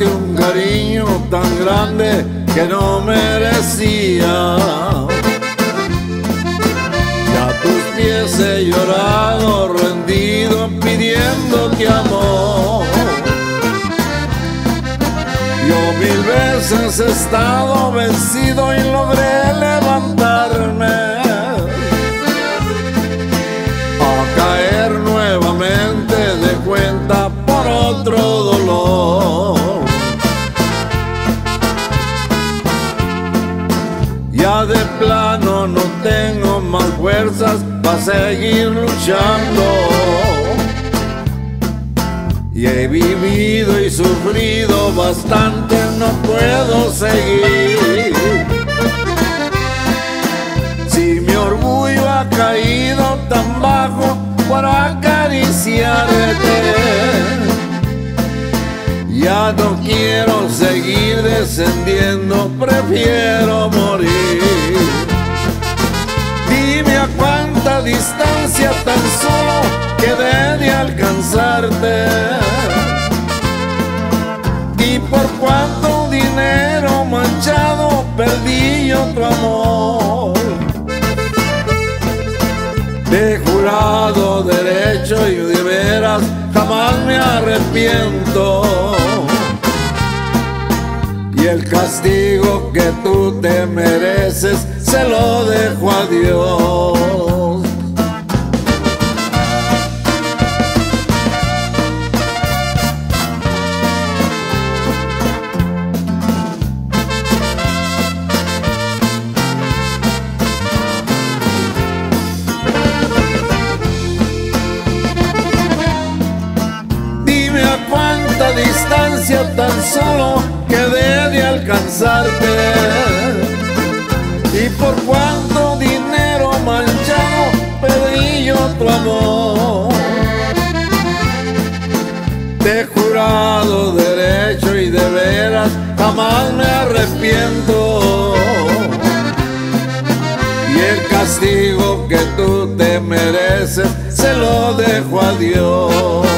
darte un cariño tan grande que no merecía. Y a tus pies he llorado rendido pidiéndote amor. Yo mil veces he estado vencido y logré levantarme. Ya de plano no tengo más fuerzas para seguir luchando. Y he vivido y sufrido bastante, no puedo seguir. Si mi orgullo ha caído tan bajo para acariciarte, ya no quiero seguir descendiendo, prefiero morir. Dime a cuánta distancia tan solo quedé de alcanzarte, y por cuánto dinero manchado perdí yo tu amor. Te he jurado derecho y de veras jamás me arrepiento. Y el castigo que tú te mereces se lo dejo a Dios. Dime a cuánta distancia tan solo quedé de alcanzarte, y por cuánto dinero manchado pedí yo tu amor. Te he jurado derecho y de veras jamás me arrepiento. Y el castigo que tú te mereces se lo dejo a Dios.